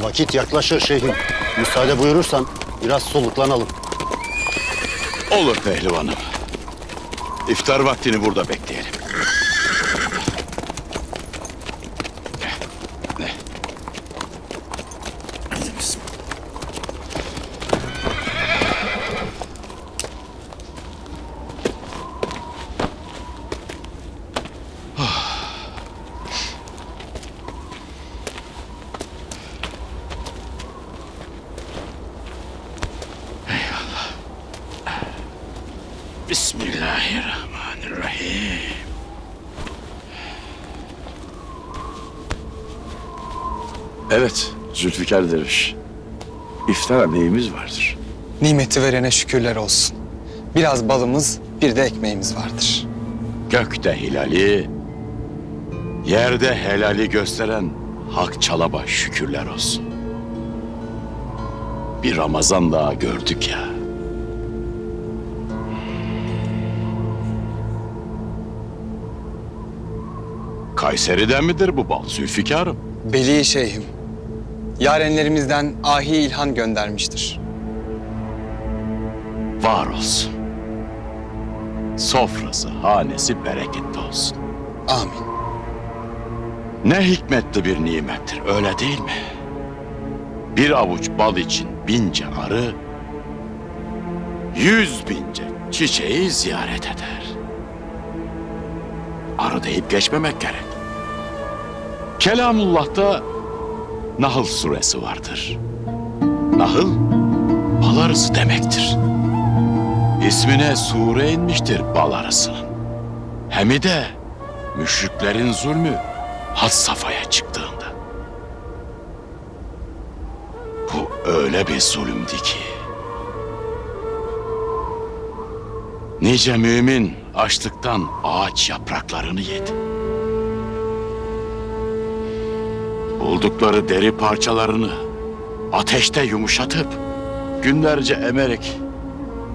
Vakit yaklaşır şeyhim. Müsaade buyurursan biraz soluklanalım. Olur pehlivanım. İftar vaktini burada bekleyelim. Evet, Zülfikar derviş. İftara neyimiz vardır? Nimeti verene şükürler olsun. Biraz balımız, bir de ekmeğimiz vardır. Gökte hilali, yerde helali gösteren Hak Çalaba şükürler olsun. Bir Ramazan daha gördük ya. Kayseri'den midir bu bal Zülfikar'ım? Beli şeyhim. Yarenlerimizden ahi ilhan göndermiştir. Var olsun. Sofrası, hanesi bereketli olsun. Amin. Ne hikmetli bir nimettir, öyle değil mi? Bir avuç bal için bince arı, 100 bince çiçeği ziyaret eder. Arı deyip geçmemek gerek. Kelamullah'ta Nahl Suresi vardır. Nahl, bal arısı demektir. İsmine sure inmiştir bal arısının. Hemi de müşriklerin zulmü had safhaya çıktığında. Bu öyle bir zulümdü ki nice mümin açlıktan ağaç yapraklarını yedi. Buldukları deri parçalarını ateşte yumuşatıp günlerce emerek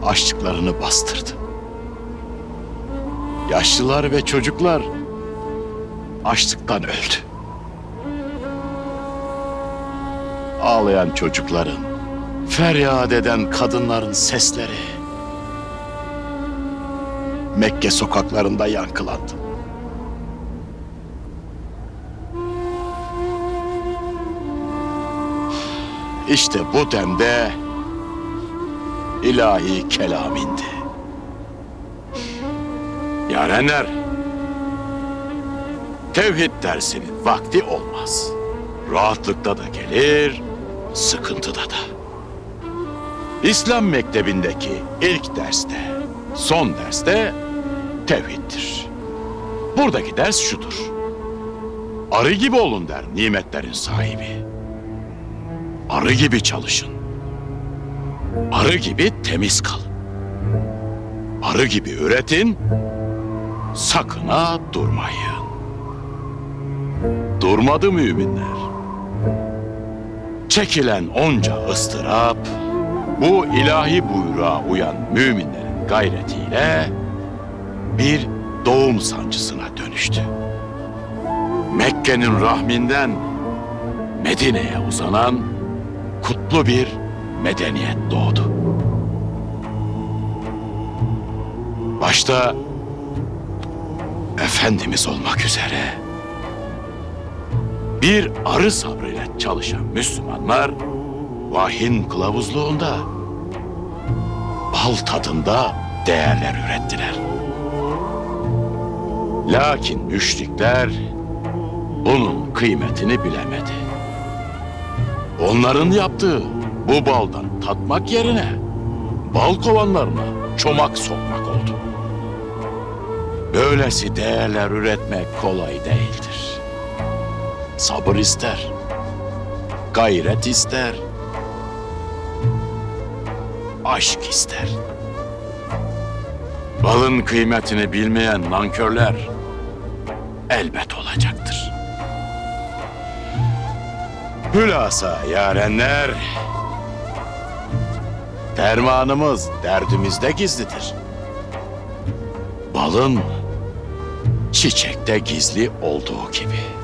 açlıklarını bastırdı. Yaşlılar ve çocuklar açlıktan öldü. Ağlayan çocukların, feryat eden kadınların sesleri Mekke sokaklarında yankılandı. İşte bu demde ilahi kelam indi. Yarenler, tevhid dersinin vakti olmaz. Rahatlıkta da gelir, sıkıntıda da. İslam mektebindeki ilk derste, son derste tevhiddir. Buradaki ders şudur. Arı gibi olun der nimetlerin sahibi. Arı gibi çalışın. Arı gibi temiz kalın. Arı gibi üretin. Sakın ha durmayın. Durmadı müminler. Çekilen onca ıstırap, bu ilahi buyruğa uyan müminlerin gayretiyle bir doğum sancısına dönüştü. Mekke'nin rahminden Medine'ye uzanan kutlu bir medeniyet doğdu. Başta Efendimiz olmak üzere bir arı sabrıyla çalışan Müslümanlar vahyin kılavuzluğunda bal tadında değerler ürettiler. Lakin müşrikler bunun kıymetini bilemedi. Onların yaptığı bu baldan tatmak yerine bal kovanlarına çomak sokmak oldu. Böylesi değerler üretmek kolay değildir. Sabır ister, gayret ister, aşk ister. Balın kıymetini bilmeyen nankörler elbet olacaktır. Hülasa yarenler, dermanımız derdimizde gizlidir. Balın çiçekte gizli olduğu gibi.